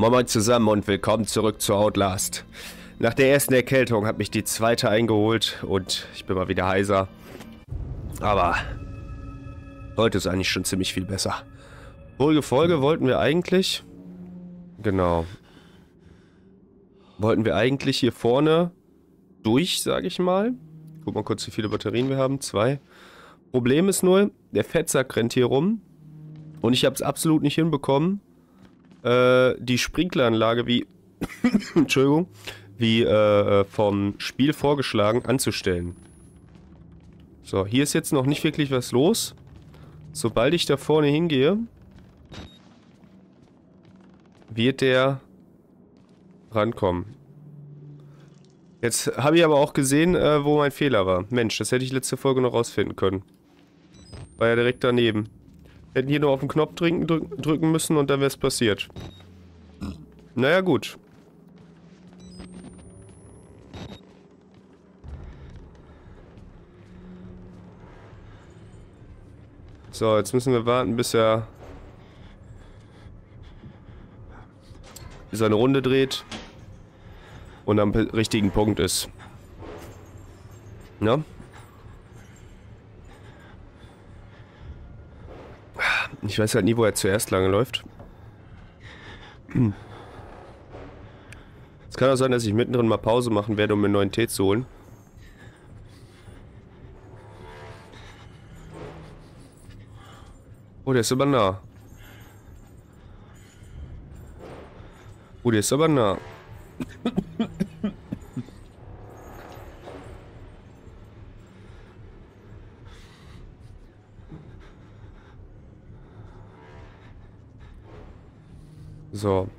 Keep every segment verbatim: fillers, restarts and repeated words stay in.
Moin zusammen und willkommen zurück zu Outlast. Nach der ersten Erkältung hat mich die zweite eingeholt und ich bin mal wieder heiser. Aber heute ist eigentlich schon ziemlich viel besser. Folge Folge wollten wir eigentlich... Genau. Wollten wir eigentlich hier vorne durch, sage ich mal. Guck mal kurz, wie viele Batterien wir haben. Zwei. Problem ist nur, der Fettsack rennt hier rum. Und ich habe es absolut nicht hinbekommen, äh, die Sprinkleranlage wie, Entschuldigung, wie äh, vom Spiel vorgeschlagen anzustellen. So, hier ist jetzt noch nicht wirklich was los. Sobald ich da vorne hingehe, wird der rankommen. Jetzt habe ich aber auch gesehen, äh, wo mein Fehler war. Mensch, das hätte ich letzte Folge noch rausfinden können. War ja direkt daneben. Hätten hier nur auf den Knopf drücken, drücken müssen und dann wäre es passiert. Naja, gut. So, jetzt müssen wir warten, bis er seine Runde dreht und am richtigen Punkt ist. Ne? Ich weiß halt nie, wo er zuerst lange läuft. Es kann auch sein, dass ich mittendrin mal Pause machen werde, um mir einen neuen Tee zu holen. Oh, der ist aber nah. Oh, der ist aber nah. So.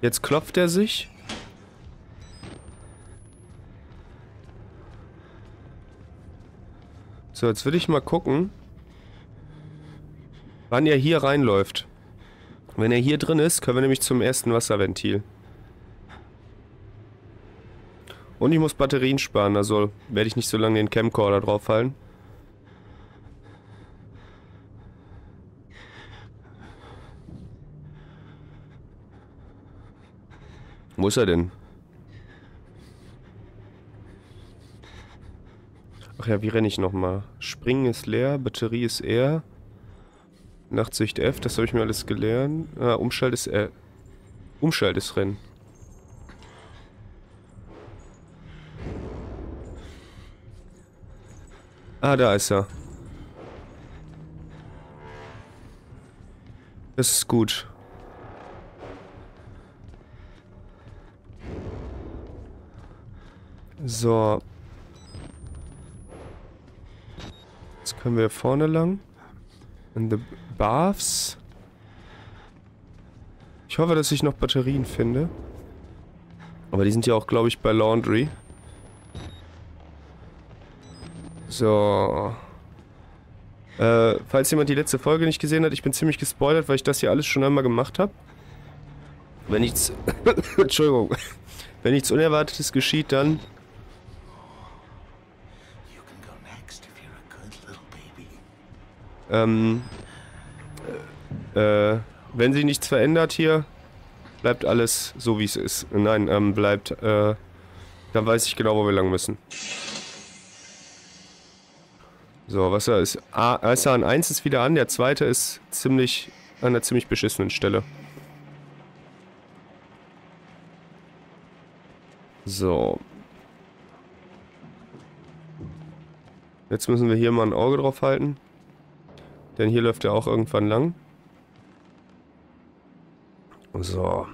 Jetzt klopft er sich. So, jetzt will ich mal gucken, wann er hier reinläuft. Wenn er hier drin ist, können wir nämlich zum ersten Wasserventil. Und ich muss Batterien sparen, also werde ich nicht so lange den Camcorder draufhalten. Wo ist er denn? Ach ja, wie renne ich nochmal? Springen ist leer, Batterie ist R. Nachtsicht F, das habe ich mir alles gelernt. Ah, Umschalt ist R. Umschalt ist Rennen. Ah, da ist er. Das ist gut. So. Jetzt können wir vorne lang. In the Baths. Ich hoffe, dass ich noch Batterien finde. Aber die sind ja auch, glaube ich, bei Laundry. So. Äh, falls jemand die letzte Folge nicht gesehen hat, ich bin ziemlich gespoilert, weil ich das hier alles schon einmal gemacht habe. Wenn nichts... Entschuldigung. Wenn nichts Unerwartetes geschieht, dann... Ähm, äh, wenn sich nichts verändert hier, bleibt alles so, wie es ist. Nein, ähm, bleibt, äh, dann weiß ich genau, wo wir lang müssen. So, Wasser ist, ah, Wasser an eins ist wieder an, der zweite ist ziemlich, an einer ziemlich beschissenen Stelle. So. Jetzt müssen wir hier mal ein Auge drauf halten. Denn hier läuft er auch irgendwann lang. So.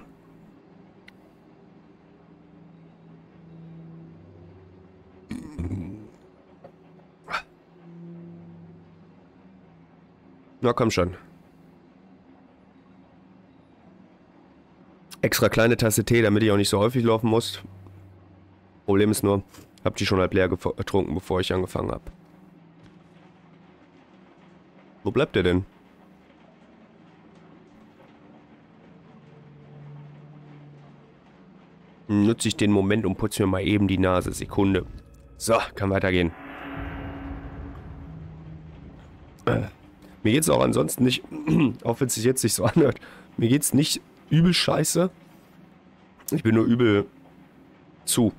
Na komm schon. Extra kleine Tasse Tee, damit ich auch nicht so häufig laufen muss. Problem ist nur, hab die schon halb leer getrunken, bevor ich angefangen habe. Wo bleibt der denn? Nutze ich den Moment und putze mir mal eben die Nase. Sekunde. So, kann weitergehen. Äh, mir geht's auch ansonsten nicht, auch wenn es sich jetzt nicht so anhört, mir geht's nicht übel scheiße. Ich bin nur übel zu.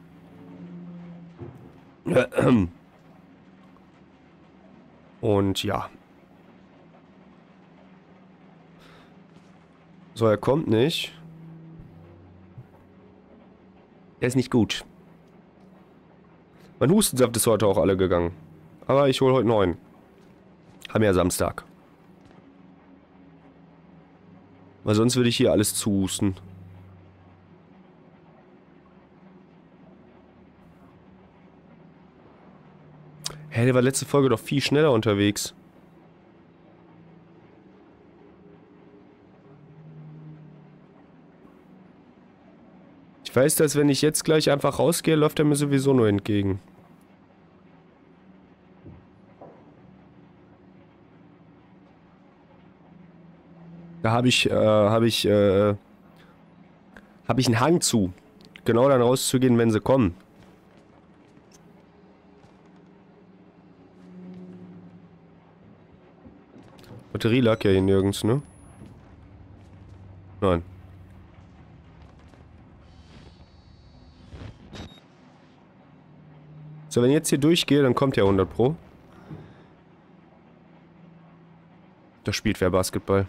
Und ja. So, er kommt nicht. Er ist nicht gut. Mein Hustensaft ist heute auch alle gegangen. Aber ich hole heute neun. Haben ja Samstag. Weil sonst würde ich hier alles zuhusten. Hä, der war letzte Folge doch viel schneller unterwegs. Ich weiß, dass wenn ich jetzt gleich einfach rausgehe, läuft er mir sowieso nur entgegen. Da habe ich, äh, habe ich, äh, habe ich einen Hang zu. Genau dann rauszugehen, wenn sie kommen. Batterie lag ja hier nirgends, ne? Nein. So, wenn ich jetzt hier durchgehe, dann kommt ja hundert Pro. Da spielt wer Basketball.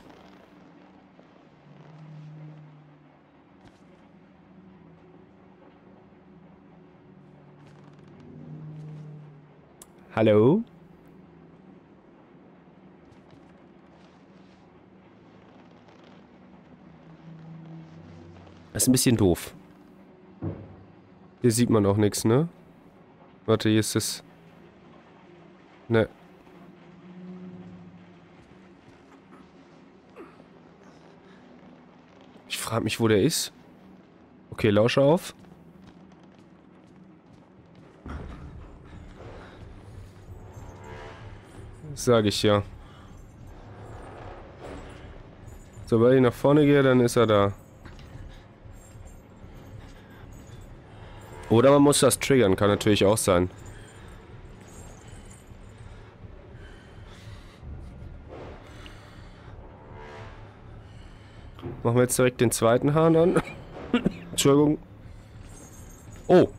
Hallo? Das ist ein bisschen doof. Hier sieht man auch nichts, ne? Warte, hier ist es. Ne. Ich frage mich, wo der ist. Okay, lausche auf. Sage ich ja. Sobald ich nach vorne gehe, dann ist er da. Oder man muss das triggern, kann natürlich auch sein. Machen wir jetzt direkt den zweiten Hahn an. Entschuldigung. Oh.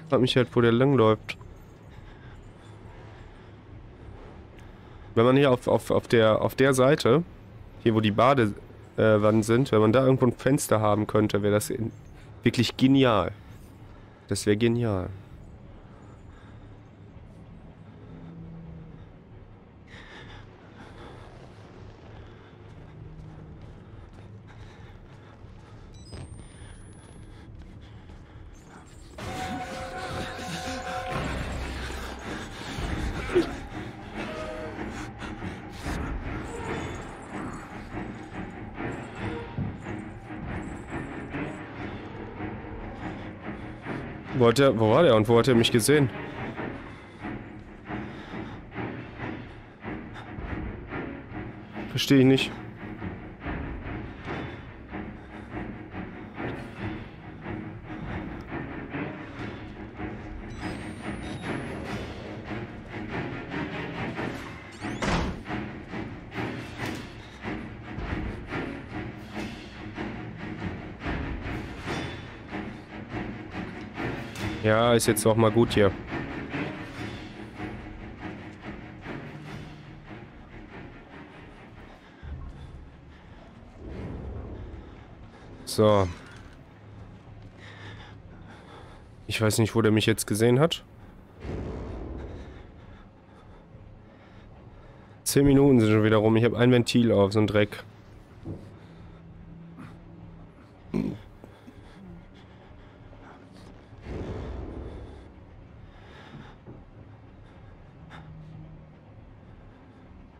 Ich frag mich halt, wo der langläuft. Wenn man hier auf, auf, auf, der, auf der Seite, hier wo die Badewannen äh, sind, wenn man da irgendwo ein Fenster haben könnte, wäre das in, wirklich genial. Das wäre genial. Wollte, wo war der und wo hat er mich gesehen? Verstehe ich nicht. Ja, ist jetzt auch mal gut hier. So. Ich weiß nicht, wo der mich jetzt gesehen hat. Zehn Minuten sind schon wieder rum. Ich habe ein Ventil auf, so ein Dreck.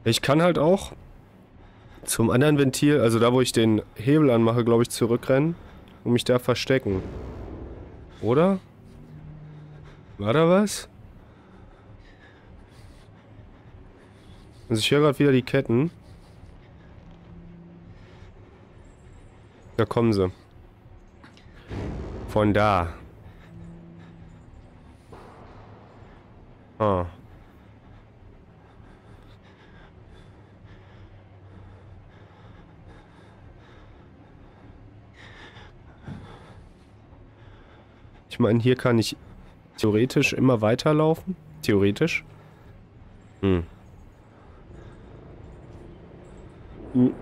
Ich kann halt auch zum anderen Ventil, also da, wo ich den Hebel anmache, glaube ich, zurückrennen und mich da verstecken. Oder? War da was? Also ich höre gerade wieder die Ketten. Da kommen sie. Von da. Ah. Ich meine, hier kann ich theoretisch immer weiterlaufen. Theoretisch. Hm. Hm.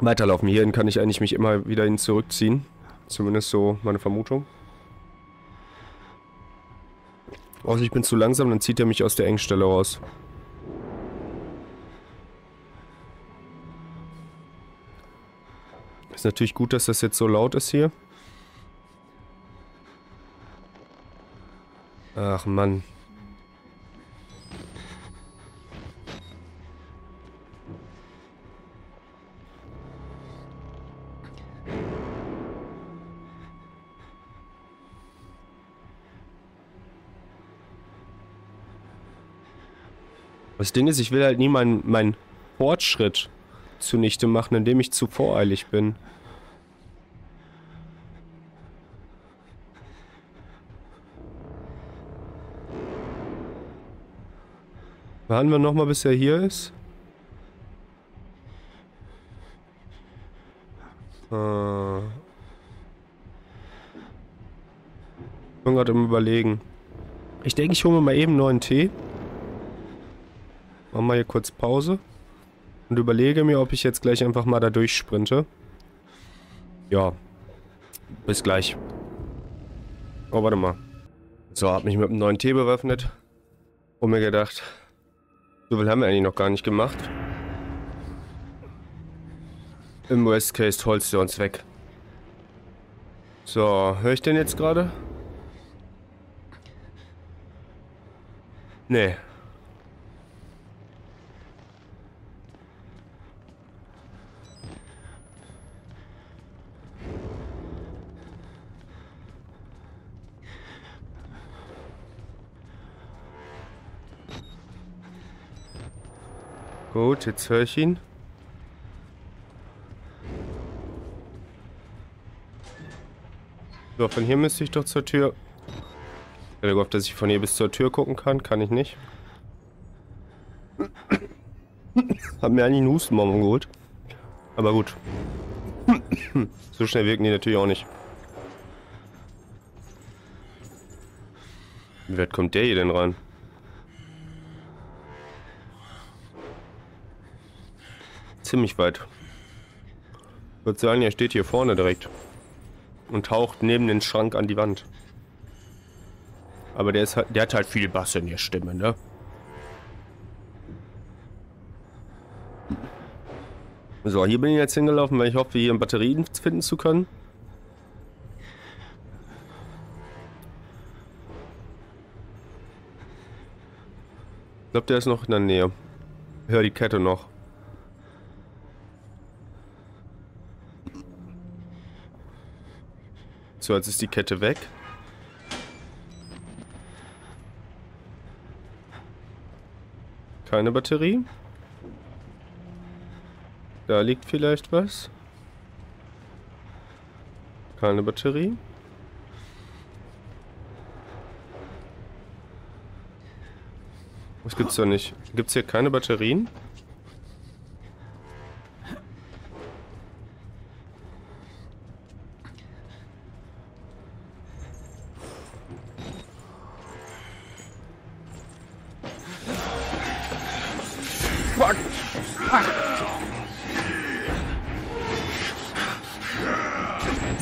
Weiterlaufen. Hierhin kann ich eigentlich mich immer wieder hin zurückziehen. Zumindest so meine Vermutung. Außer also ich bin zu langsam, dann zieht er mich aus der Engstelle raus. Ist natürlich gut, dass das jetzt so laut ist hier. Ach Mann. Das Ding ist, ich will halt nie meinen, meinen Fortschritt zunichte machen, indem ich zu voreilig bin. Warten wir nochmal, bis er hier ist. Ich äh. bin gerade im Überlegen. Ich denke, ich hole mir mal eben einen neuen Tee. Machen wir hier kurz Pause. Und überlege mir, ob ich jetzt gleich einfach mal da durchsprinte. Ja. Bis gleich. Oh, warte mal. So, hab mich mit einem neuen Tee bewaffnet. Und mir gedacht, so viel haben wir eigentlich noch gar nicht gemacht. Im Worst Case holst du uns weg. So, höre ich den jetzt gerade? Nee. Gut, jetzt höre ich ihn. So, von hier müsste ich doch zur Tür. Ich hätte gehofft, dass ich von hier bis zur Tür gucken kann. Kann ich nicht. Hab mir eigentlich einen Hustenbonbon geholt. Aber gut. So schnell wirken die natürlich auch nicht. Wie weit kommt der hier denn ran? Ziemlich weit. Ich würde sagen, er steht hier vorne direkt und taucht neben den Schrank an die Wand. Aber der ist halt, der hat halt viel Bass in der Stimme, ne? So, hier bin ich jetzt hingelaufen, weil ich hoffe, hier Batterien finden zu können. Ich glaube, der ist noch in der Nähe. Ich höre die Kette noch. So, jetzt ist die Kette weg. Keine Batterie. Da liegt vielleicht was. Keine Batterie. Was gibt's da nicht? Gibt's hier keine Batterien?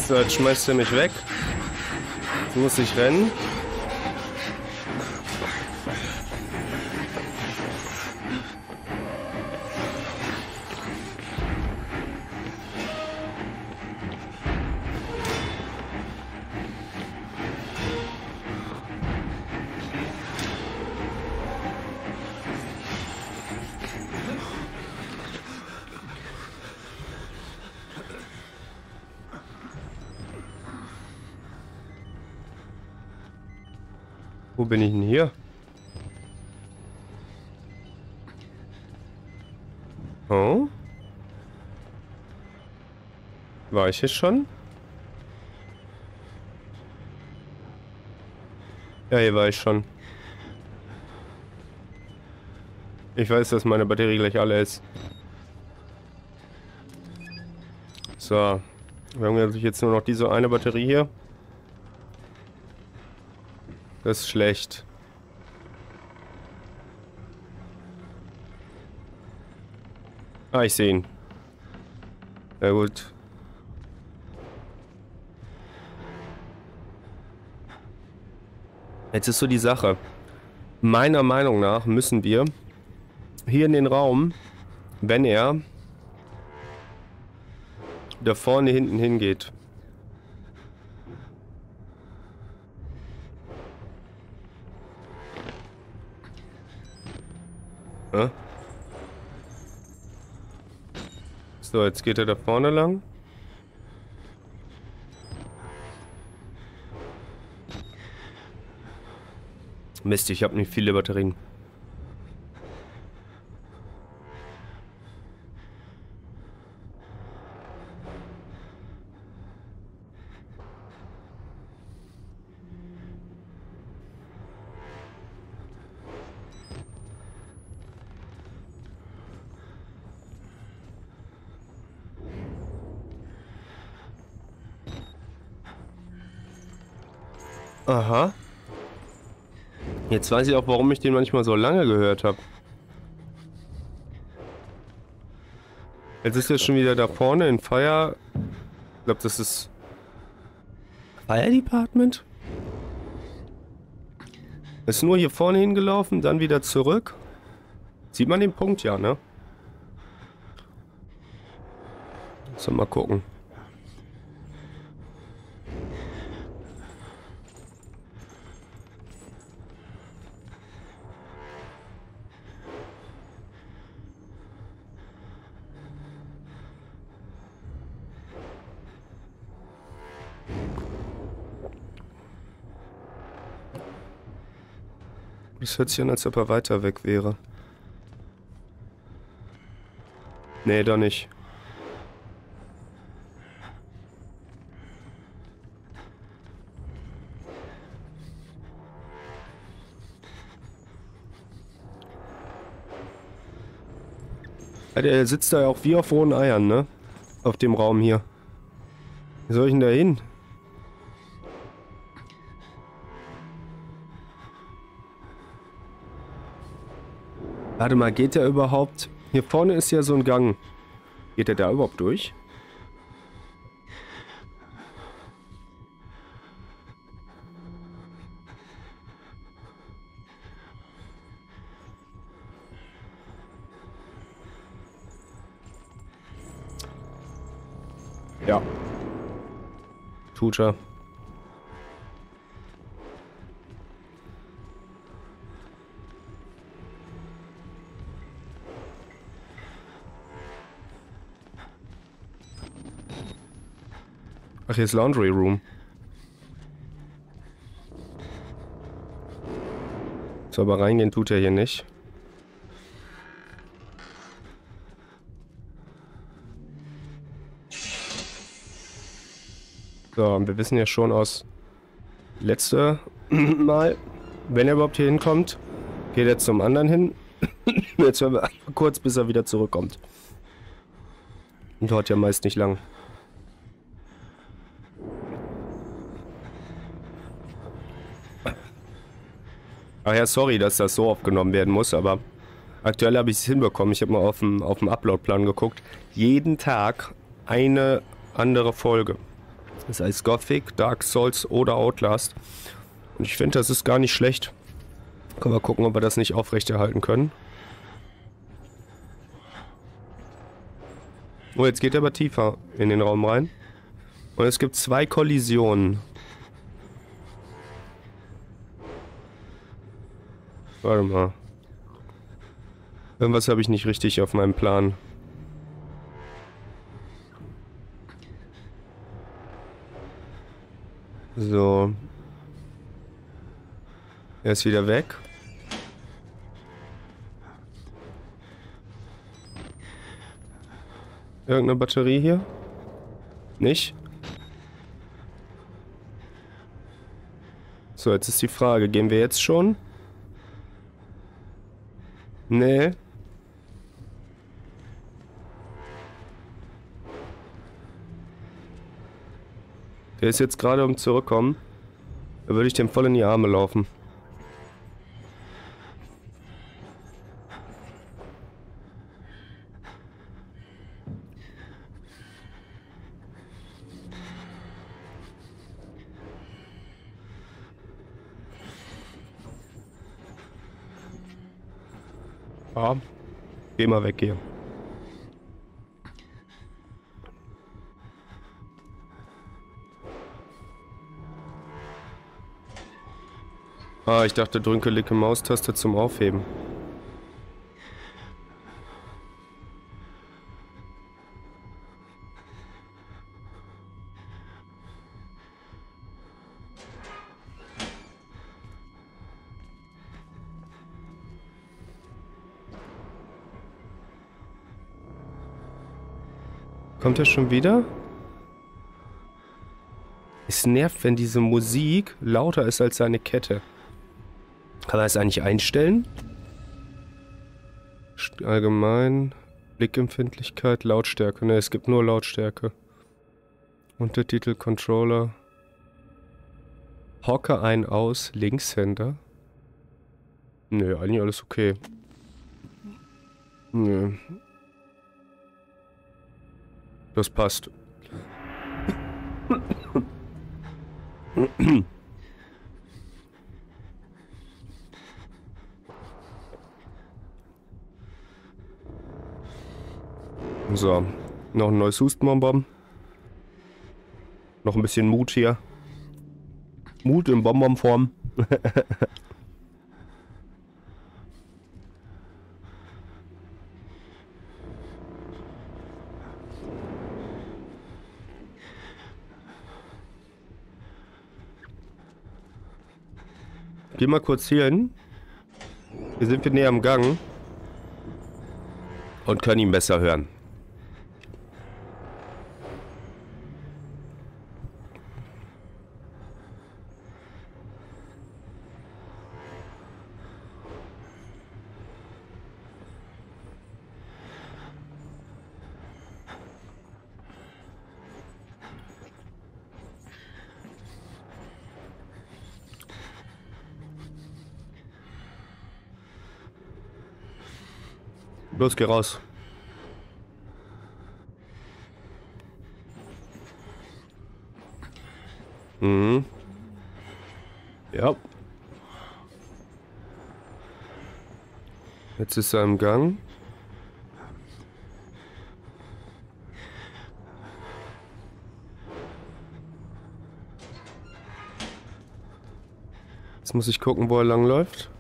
So, jetzt schmeißt er mich weg. Jetzt muss ich rennen. Wo bin ich denn hier? Oh? War ich hier schon? Ja, hier war ich schon. Ich weiß, dass meine Batterie gleich alle ist. So. Wir haben natürlich jetzt nur noch diese eine Batterie hier. Das ist schlecht. Ah, ich sehe ihn. Sehr gut. Jetzt ist so die Sache. Meiner Meinung nach müssen wir hier in den Raum, wenn er da vorne hinten hingeht. Hä? So, jetzt geht er da vorne lang. Mist, ich habe nicht viele Batterien. Aha. Jetzt weiß ich auch, warum ich den manchmal so lange gehört habe. Jetzt ist er schon wieder da vorne in Fire... Ich glaube, das ist... Fire Department? Ist nur hier vorne hingelaufen, dann wieder zurück. Sieht man den Punkt ja, ne? So, mal gucken. Das hört sich an, als ob er weiter weg wäre. Nee, da nicht. Ja, der sitzt da ja auch wie auf rohen Eiern, ne? Auf dem Raum hier. Wie soll ich denn da hin? Warte mal, geht der überhaupt? Hier vorne ist ja so ein Gang. Geht der da überhaupt durch? Ja. Tut er. Ach, hier ist Laundry Room. So, aber reingehen tut er hier nicht. So, und wir wissen ja schon aus letzter Mal, wenn er überhaupt hier hinkommt, geht er zum anderen hin. Jetzt hören wir einfach kurz, bis er wieder zurückkommt. Und dauert ja meist nicht lang. Ach ja, sorry, dass das so aufgenommen werden muss, aber aktuell habe ich es hinbekommen. Ich habe mal auf dem, auf dem Upload-Plan geguckt. Jeden Tag eine andere Folge. Das heißt Gothic, Dark Souls oder Outlast. Und ich finde, das ist gar nicht schlecht. Können wir gucken, ob wir das nicht aufrechterhalten können. Oh, jetzt geht er aber tiefer in den Raum rein. Und es gibt zwei Kollisionen. Warte mal. Irgendwas habe ich nicht richtig auf meinem Plan. So. Er ist wieder weg. Irgendeine Batterie hier? Nicht? So, jetzt ist die Frage, gehen wir jetzt schon? Nee. Der ist jetzt gerade um zurückkommen. Da würde ich dem voll in die Arme laufen. Ja, geh mal weg hier. Ah, ich dachte, drücke linke Maustaste zum Aufheben. Kommt er schon wieder? Es nervt, wenn diese Musik lauter ist als seine Kette. Kann er es eigentlich einstellen? Allgemein, Blickempfindlichkeit, Lautstärke. Ne, es gibt nur Lautstärke. Untertitel, Controller. Hocke ein, aus, Linkshänder. Nö, nee, eigentlich alles okay. Nö. Nee. Das passt. So, noch ein neues Hustenbonbon. Noch ein bisschen Mut hier. Mut in Bonbonform. Geh mal kurz hier hin. Hier sind wir näher am Gang. Und können ihn besser hören. Los, geh raus. Mhm. Ja. Jetzt ist er im Gang. Jetzt muss ich gucken, wo er lang läuft.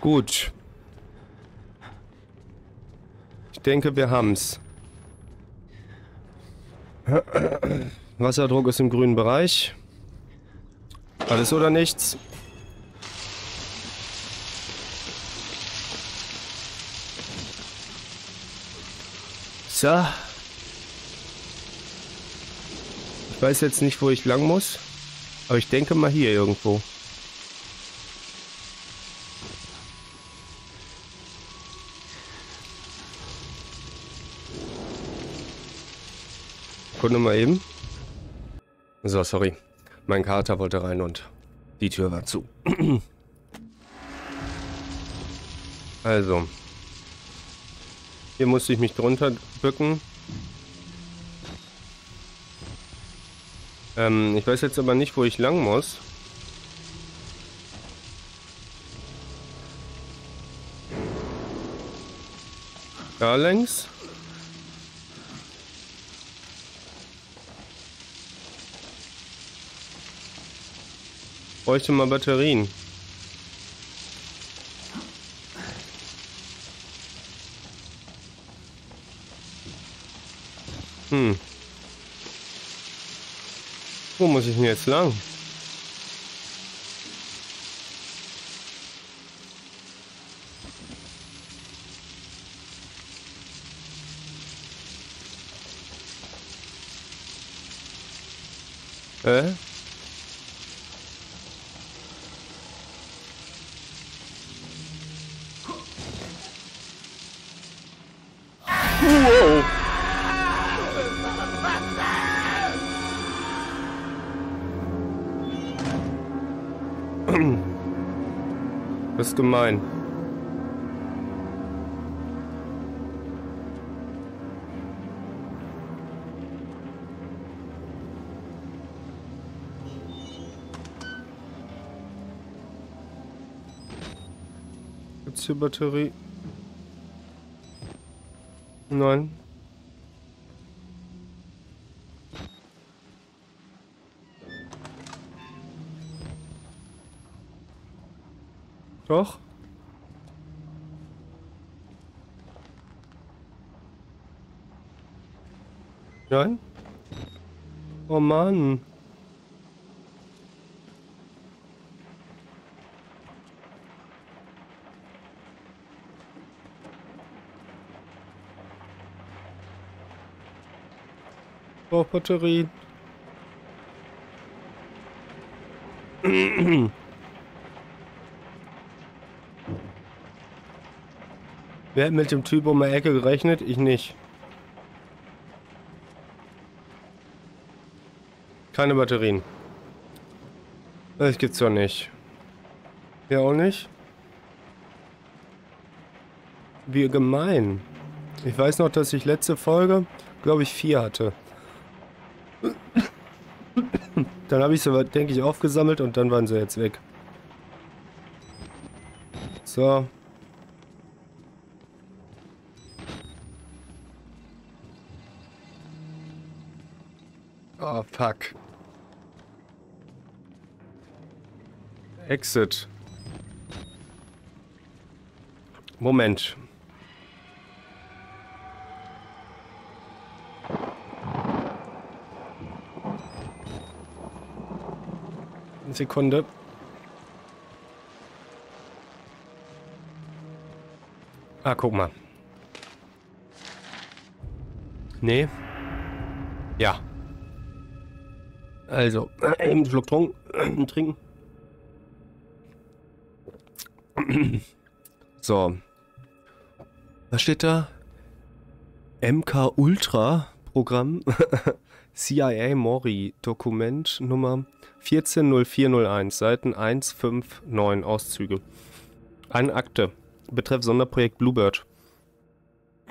Gut. Ich denke, wir haben's. Wasserdruck ist im grünen Bereich. Alles oder nichts. So. Ich weiß jetzt nicht, wo ich lang muss. Aber ich denke mal hier irgendwo. Kunde mal eben. So, sorry. Mein Kater wollte rein und die Tür war zu. Also. Hier musste ich mich drunter bücken. Ähm, ich weiß jetzt aber nicht, wo ich lang muss. Da längs. bräuchte mal Batterien. Hm. Wo muss ich denn jetzt lang? Hä? Wow. Das ist gemein. Gibt's hier Batterie? Nein. Doch. Nein. Oh Mann. Oh, Batterie. Wer hat mit dem Typ um die Ecke gerechnet? Ich nicht. Keine Batterien. Das gibt's doch nicht. Ja, auch nicht. Wie gemein. Ich weiß noch, dass ich letzte Folge, glaube ich, vier hatte. Dann habe ich sie, denke ich, aufgesammelt und dann waren sie jetzt weg. So. Oh, fuck. Exit. Moment. Eine Sekunde. Ah, guck mal. Nee. Ja. Also, eben einen Schluck trinken. So. Was steht da? M K Ultra Programm. C I A MORI Dokument Nummer eins vier null vier null eins, Seiten hundertneunundfünfzig, Auszüge. Eine Akte. Betreff Sonderprojekt Bluebird.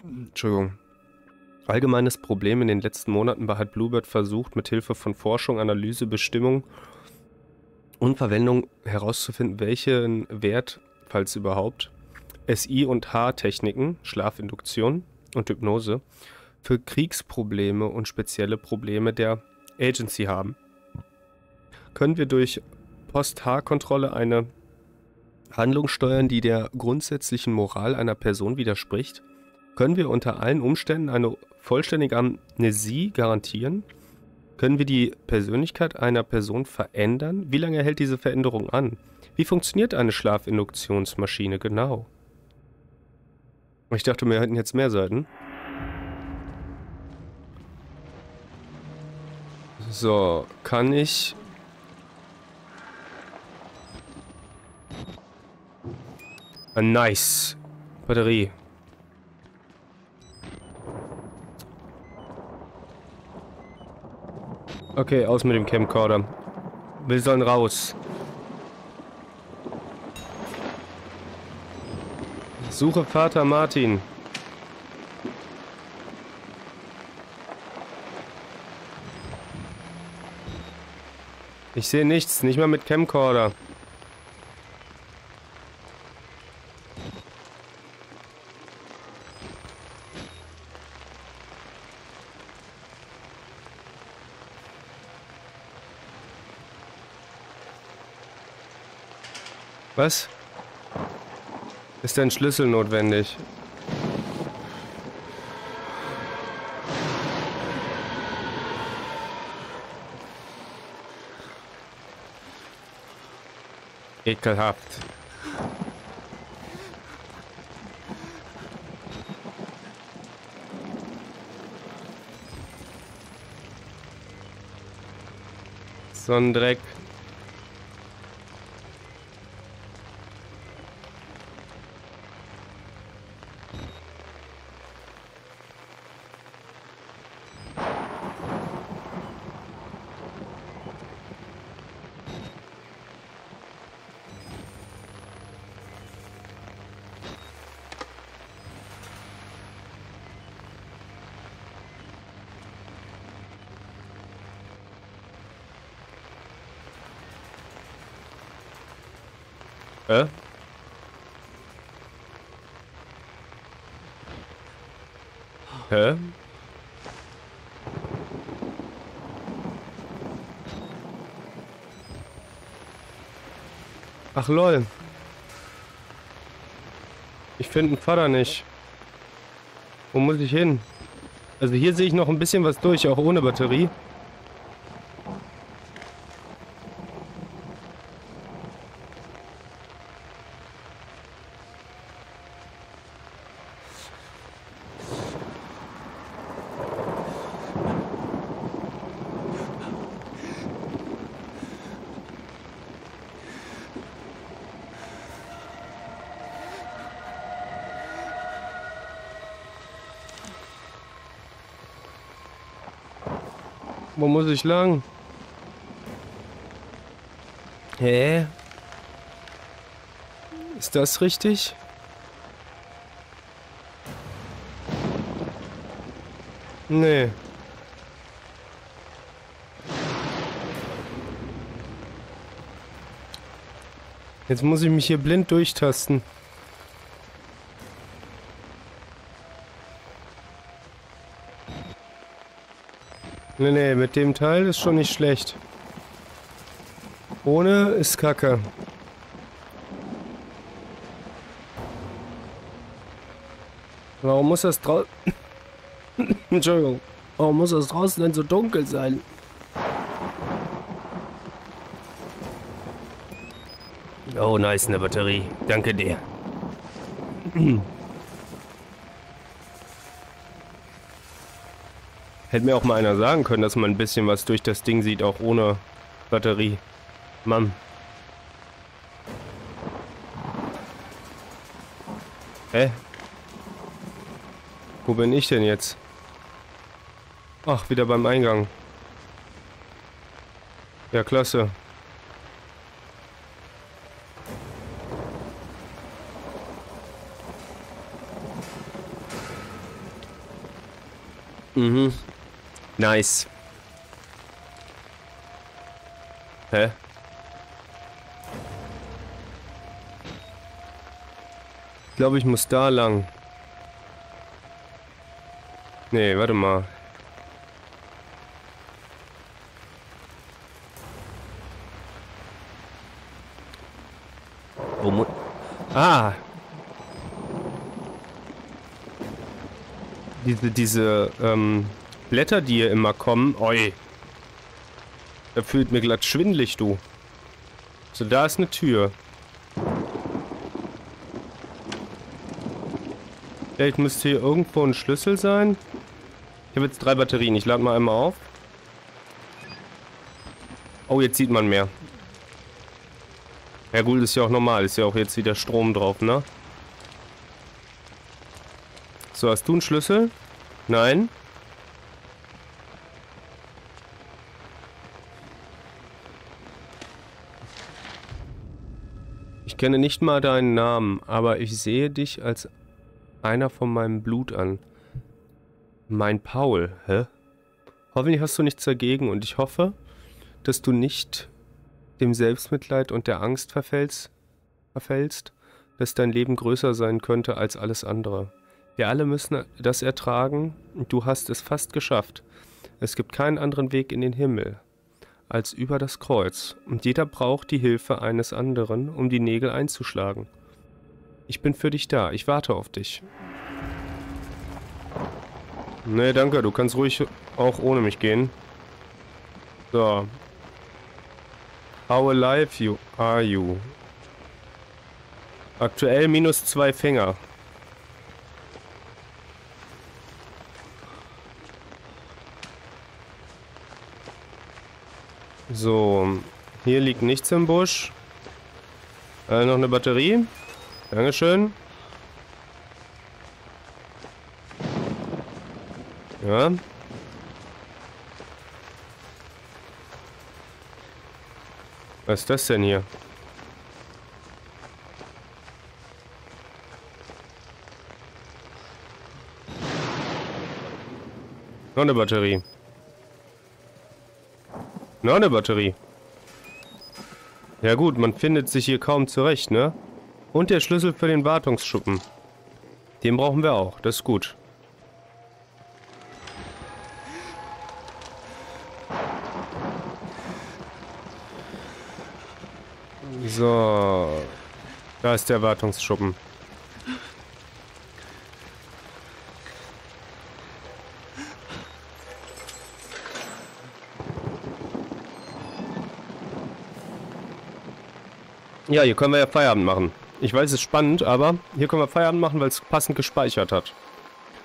Entschuldigung. Allgemeines Problem in den letzten Monaten hat Bluebird versucht, mit Hilfe von Forschung, Analyse, Bestimmung und Verwendung herauszufinden, welchen Wert, falls überhaupt, S I- und H-Techniken, Schlafinduktion und Hypnose, für Kriegsprobleme und spezielle Probleme der Agency haben. Können wir durch Post-H-Kontrolle eine Handlung steuern, die der grundsätzlichen Moral einer Person widerspricht? Können wir unter allen Umständen eine vollständige Amnesie garantieren? Können wir die Persönlichkeit einer Person verändern? Wie lange hält diese Veränderung an? Wie funktioniert eine Schlafinduktionsmaschine genau? Ich dachte, wir hätten jetzt mehr Seiten. So, kann ich... Ah, nice. Batterie. Okay, aus mit dem Camcorder. Wir sollen raus. Suche Vater Martin. Ich sehe nichts, nicht mal mit Camcorder. Was? Ist denn Schlüssel notwendig? Ekelhaft. So ein Dreck. Hä? Hä? Ach lol. Ich finde den Vater nicht. Wo muss ich hin? Also hier sehe ich noch ein bisschen was durch, auch ohne Batterie. Wo muss ich lang? Hä? Ist das richtig? Nee. Jetzt muss ich mich hier blind durchtasten. Nee, nee, mit dem Teil ist schon nicht schlecht. Ohne ist Kacke. Warum muss das draußen... Entschuldigung. Warum muss das draußen denn so dunkel sein? Oh, nice, eine Batterie. Danke dir. Hätte mir auch mal einer sagen können, dass man ein bisschen was durch das Ding sieht, auch ohne Batterie. Mann. Hä? Wo bin ich denn jetzt? Ach, wieder beim Eingang. Ja, klasse. Mhm. Nice. Hä? Ich glaube, ich muss da lang. Nee, warte mal. Wo mu- Ah! Diese, diese, ähm... Blätter, die hier immer kommen. Oi. Da fühlt mir glatt schwindelig, du. So, da ist eine Tür. Vielleicht müsste hier irgendwo ein Schlüssel sein. Ich habe jetzt drei Batterien. Ich lade mal einmal auf. Oh, jetzt sieht man mehr. Ja gut, ist ja auch normal. Ist ja auch jetzt wieder Strom drauf, ne? So, hast du einen Schlüssel? Nein. Ich kenne nicht mal deinen Namen, aber ich sehe dich als einer von meinem Blut an. Mein Paul, hä? Hoffentlich hast du nichts dagegen und ich hoffe, dass du nicht dem Selbstmitleid und der Angst verfällst, verfällst, dass dein Leben größer sein könnte als alles andere. Wir alle müssen das ertragen und du hast es fast geschafft. Es gibt keinen anderen Weg in den Himmel. als über das Kreuz, und jeder braucht die Hilfe eines anderen, um die Nägel einzuschlagen. Ich bin für dich da, ich warte auf dich. Nee, danke, du kannst ruhig auch ohne mich gehen. So. How alive you are you? Aktuell minus zwei Finger. So, hier liegt nichts im Busch. Äh, noch eine Batterie. Dankeschön. Ja. Was ist das denn hier? Noch eine Batterie. Noch eine Batterie. Ja gut, man findet sich hier kaum zurecht, ne? Und der Schlüssel für den Wartungsschuppen. Den brauchen wir auch, das ist gut. So. Da ist der Wartungsschuppen. Ja, hier können wir ja Feierabend machen. Ich weiß, es ist spannend, aber hier können wir Feierabend machen, weil es passend gespeichert hat.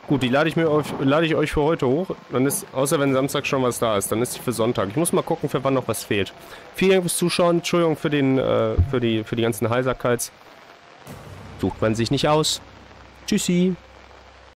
Gut, die lade ich, mir auf, lade ich euch für heute hoch. Dann ist, außer wenn Samstag schon was da ist, dann ist die für Sonntag. Ich muss mal gucken, für wann noch was fehlt. Vielen Dank fürs Zuschauen. Entschuldigung für, den, äh, für, die, für die ganzen Heiserkeits. Sucht man sich nicht aus. Tschüssi.